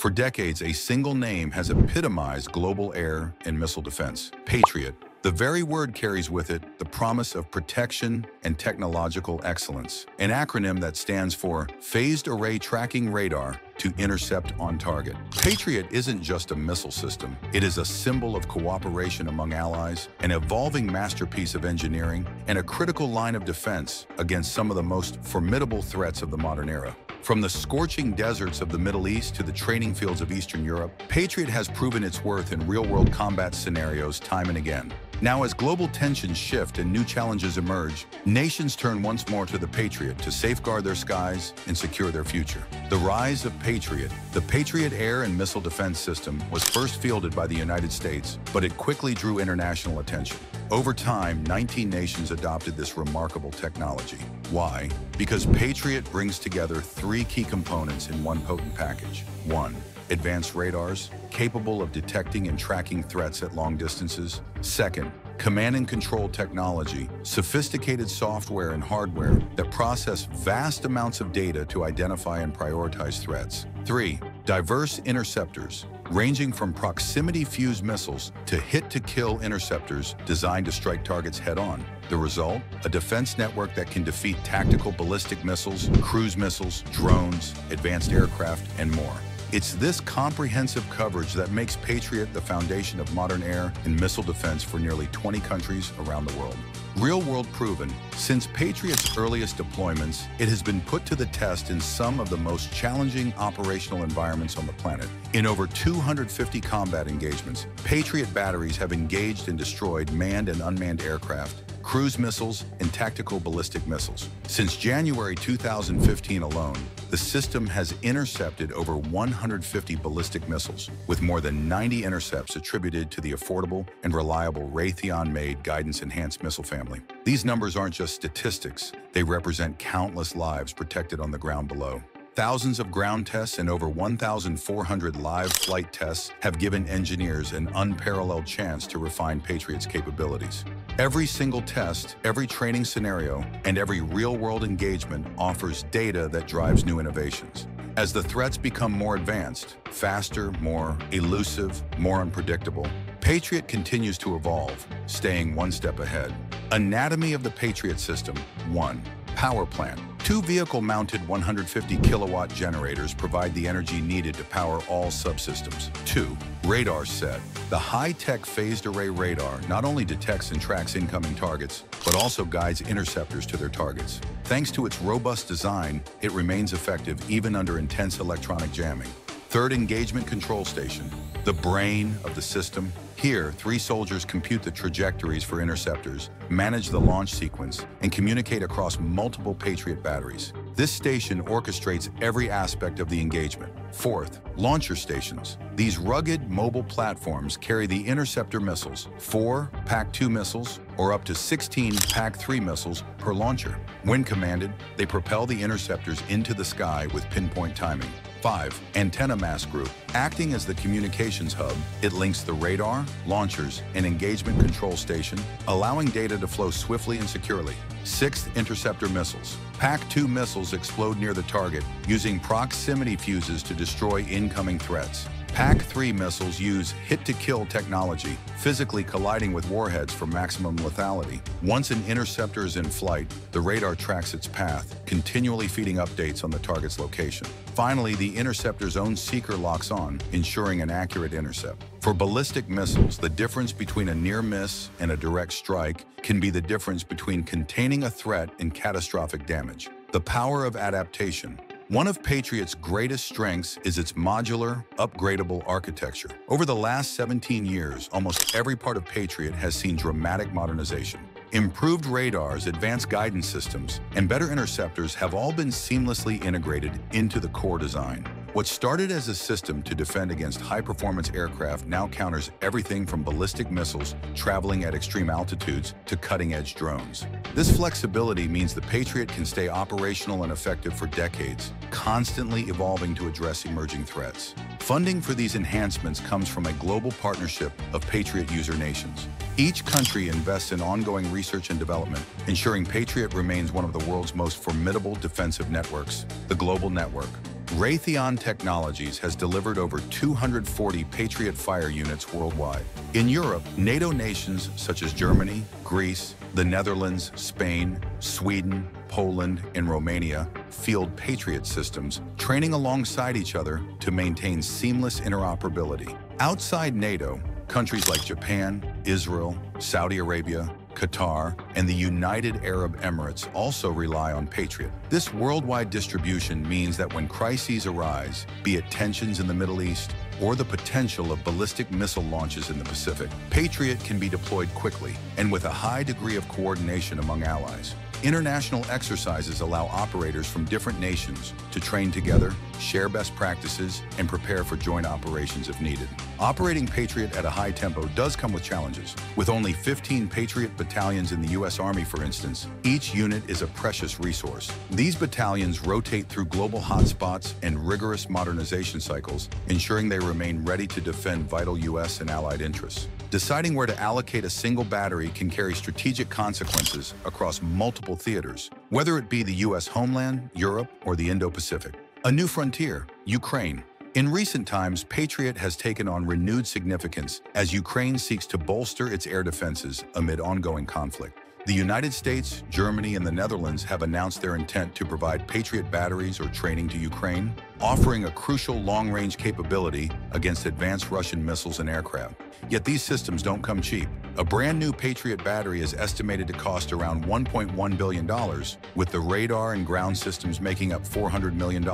For decades, a single name has epitomized global air and missile defense: Patriot. The very word carries with it the promise of protection and technological excellence, an acronym that stands for Phased Array Tracking Radar to Intercept on Target. Patriot isn't just a missile system. It is a symbol of cooperation among allies, an evolving masterpiece of engineering, and a critical line of defense against some of the most formidable threats of the modern era. From the scorching deserts of the Middle East to the training fields of Eastern Europe, Patriot has proven its worth in real-world combat scenarios time and again. Now, as global tensions shift and new challenges emerge, nations turn once more to the Patriot to safeguard their skies and secure their future. The rise of Patriot. The Patriot air and missile defense system was first fielded by the United States, but it quickly drew international attention. Over time, 19 nations adopted this remarkable technology. Why? Because Patriot brings together three key components in one potent package. 1. Advanced radars, capable of detecting and tracking threats at long distances. 2. Command and control technology, sophisticated software and hardware that process vast amounts of data to identify and prioritize threats. 3. Diverse interceptors, ranging from proximity fused missiles to hit-to-kill interceptors designed to strike targets head-on. The result? A defense network that can defeat tactical ballistic missiles, cruise missiles, drones, advanced aircraft, and more. It's this comprehensive coverage that makes Patriot the foundation of modern air and missile defense for nearly 20 countries around the world. Real-world proven, since Patriot's earliest deployments, it has been put to the test in some of the most challenging operational environments on the planet. In over 250 combat engagements, Patriot batteries have engaged and destroyed manned and unmanned aircraft, cruise missiles, and tactical ballistic missiles. Since January 2015 alone, the system has intercepted over 150 ballistic missiles, with more than 90 intercepts attributed to the affordable and reliable Raytheon-made guidance-enhanced missile family. These numbers aren't just statistics. They represent countless lives protected on the ground below. Thousands of ground tests and over 1,400 live flight tests have given engineers an unparalleled chance to refine Patriot's capabilities. Every single test, every training scenario, and every real-world engagement offers data that drives new innovations. As the threats become more advanced, faster, more elusive, more unpredictable, Patriot continues to evolve, staying one step ahead. Anatomy of the Patriot system. 1. Power plant. Two vehicle-mounted 150-kilowatt generators provide the energy needed to power all subsystems. 2. Radar set. The high-tech phased array radar not only detects and tracks incoming targets, but also guides interceptors to their targets. Thanks to its robust design, it remains effective even under intense electronic jamming. 3. Engagement control station. The brain of the system. Here, three soldiers compute the trajectories for interceptors, manage the launch sequence, and communicate across multiple Patriot batteries. This station orchestrates every aspect of the engagement. 4. Launcher stations. These rugged, mobile platforms carry the interceptor missiles, 4 PAC-2 missiles, or up to 16 PAC-3 missiles per launcher. When commanded, they propel the interceptors into the sky with pinpoint timing. 5. Antenna mast group. Acting as the communications hub, it links the radar, launchers, and engagement control station, allowing data to flow swiftly and securely. 6. Interceptor missiles. PAC-2 missiles explode near the target, using proximity fuses to destroy incoming threats. PAC-3 missiles use hit-to-kill technology, physically colliding with warheads for maximum lethality. Once an interceptor is in flight, the radar tracks its path, continually feeding updates on the target's location. Finally, the interceptor's own seeker locks on, ensuring an accurate intercept. For ballistic missiles, the difference between a near miss and a direct strike can be the difference between containing a threat and catastrophic damage. The power of adaptation. One of Patriot's greatest strengths is its modular, upgradable architecture. Over the last 17 years, almost every part of Patriot has seen dramatic modernization. Improved radars, advanced guidance systems, and better interceptors have all been seamlessly integrated into the core design. What started as a system to defend against high-performance aircraft now counters everything from ballistic missiles traveling at extreme altitudes to cutting-edge drones. This flexibility means the Patriot can stay operational and effective for decades, constantly evolving to address emerging threats. Funding for these enhancements comes from a global partnership of Patriot user nations. Each country invests in ongoing research and development, ensuring Patriot remains one of the world's most formidable defensive networks, the global network. Raytheon Technologies has delivered over 240 Patriot fire units worldwide. In Europe, NATO nations such as Germany, Greece, the Netherlands, Spain, Sweden, Poland, and Romania field Patriot systems, training alongside each other to maintain seamless interoperability. Outside NATO, countries like Japan, Israel, Saudi Arabia, Qatar, and the United Arab Emirates also rely on Patriot. This worldwide distribution means that when crises arise, be it tensions in the Middle East or the potential of ballistic missile launches in the Pacific, Patriot can be deployed quickly and with a high degree of coordination among allies. International exercises allow operators from different nations to train together, share best practices, and prepare for joint operations if needed. Operating Patriot at a high tempo does come with challenges. With only 15 Patriot battalions in the U.S. Army, for instance, each unit is a precious resource. These battalions rotate through global hotspots and rigorous modernization cycles, ensuring they remain ready to defend vital U.S. and allied interests. Deciding where to allocate a single battery can carry strategic consequences across multiple theaters, whether it be the U.S. homeland, Europe, or the Indo-Pacific. A new frontier, Ukraine. In recent times, Patriot has taken on renewed significance as Ukraine seeks to bolster its air defenses amid ongoing conflict. The United States, Germany, and the Netherlands have announced their intent to provide Patriot batteries or training to Ukraine, offering a crucial long-range capability against advanced Russian missiles and aircraft. Yet these systems don't come cheap. A brand new Patriot battery is estimated to cost around $1.1 billion, with the radar and ground systems making up $400 million,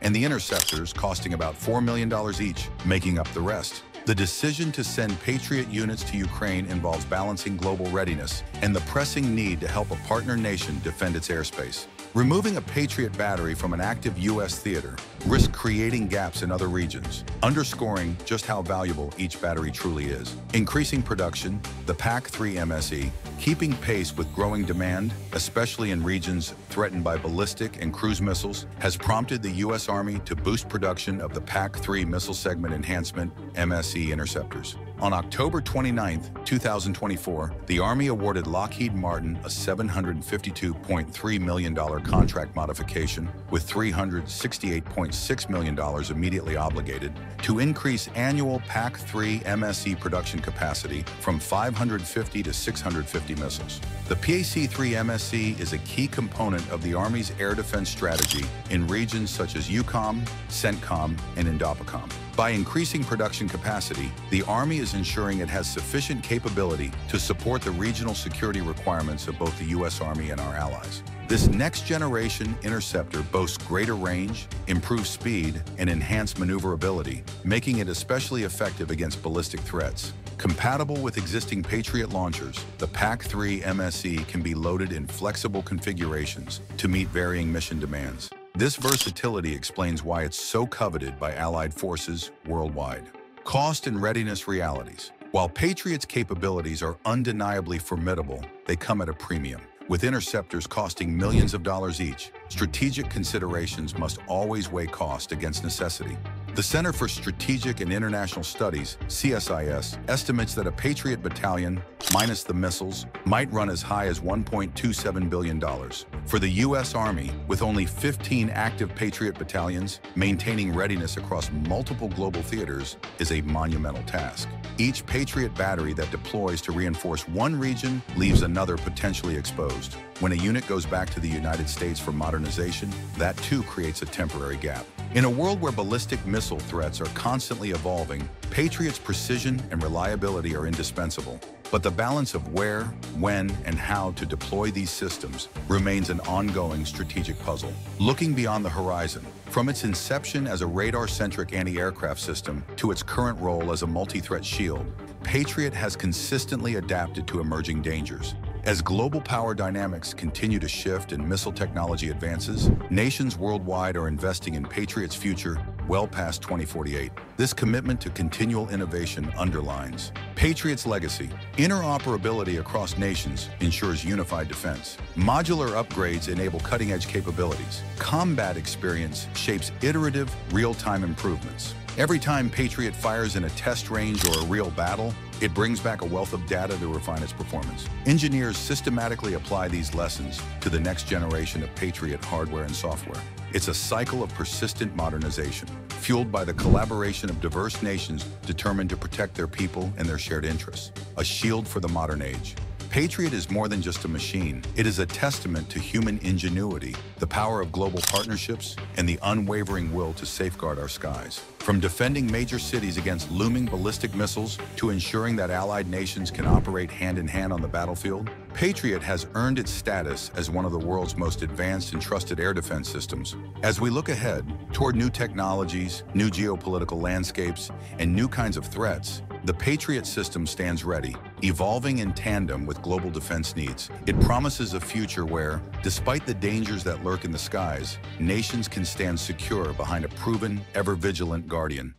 and the interceptors costing about $4 million each, making up the rest. The decision to send Patriot units to Ukraine involves balancing global readiness and the pressing need to help a partner nation defend its airspace. Removing a Patriot battery from an active U.S. theater risks creating gaps in other regions, underscoring just how valuable each battery truly is. Increasing production, the PAC-3 MSE, keeping pace with growing demand, especially in regions threatened by ballistic and cruise missiles, has prompted the U.S. Army to boost production of the PAC-3 Missile Segment Enhancement MSE interceptors. On October 29, 2024, the Army awarded Lockheed Martin a $752.3 million contract modification, with $368.6 million immediately obligated to increase annual PAC-3 MSE production capacity from 550 to 650 missiles. The PAC-3 MSE is a key component of the Army's air defense strategy in regions such as EUCOM, CENTCOM, and INDOPACOM. By increasing production capacity, the Army is ensuring it has sufficient capability to support the regional security requirements of both the U.S. Army and our allies. This next-generation interceptor boasts greater range, improved speed, and enhanced maneuverability, making it especially effective against ballistic threats. Compatible with existing Patriot launchers, the PAC-3 MSE can be loaded in flexible configurations to meet varying mission demands. This versatility explains why it's so coveted by allied forces worldwide. Cost and readiness realities. While Patriot's capabilities are undeniably formidable, they come at a premium. With interceptors costing millions of dollars each, strategic considerations must always weigh cost against necessity. The Center for Strategic and International Studies, CSIS, estimates that a Patriot battalion, minus the missiles, might run as high as $1.27 billion. For the U.S. Army, with only 15 active Patriot battalions, maintaining readiness across multiple global theaters is a monumental task. Each Patriot battery that deploys to reinforce one region leaves another potentially exposed. When a unit goes back to the United States for modernization, that too creates a temporary gap. In a world where ballistic missile threats are constantly evolving, Patriot's precision and reliability are indispensable. But the balance of where, when, and how to deploy these systems remains an ongoing strategic puzzle. Looking beyond the horizon, from its inception as a radar-centric anti-aircraft system to its current role as a multi-threat shield, Patriot has consistently adapted to emerging dangers. As global power dynamics continue to shift and missile technology advances, nations worldwide are investing in Patriot's future well past 2048. This commitment to continual innovation underlines Patriot's legacy. Interoperability across nations ensures unified defense. Modular upgrades enable cutting-edge capabilities. Combat experience shapes iterative, real-time improvements. Every time Patriot fires in a test range or a real battle, It brings back a wealth of data to refine its performance. Engineers systematically apply these lessons to the next generation of Patriot hardware and software. It's a cycle of persistent modernization, fueled by the collaboration of diverse nations determined to protect their people and their shared interests. A shield for the modern age. Patriot is more than just a machine. It is a testament to human ingenuity, the power of global partnerships, and the unwavering will to safeguard our skies. From defending major cities against looming ballistic missiles to ensuring that allied nations can operate hand-in-hand on the battlefield, Patriot has earned its status as one of the world's most advanced and trusted air defense systems. As we look ahead toward new technologies, new geopolitical landscapes, and new kinds of threats, the Patriot system stands ready, evolving in tandem with global defense needs. It promises a future where, despite the dangers that lurk in the skies, nations can stand secure behind a proven, ever-vigilant guardian.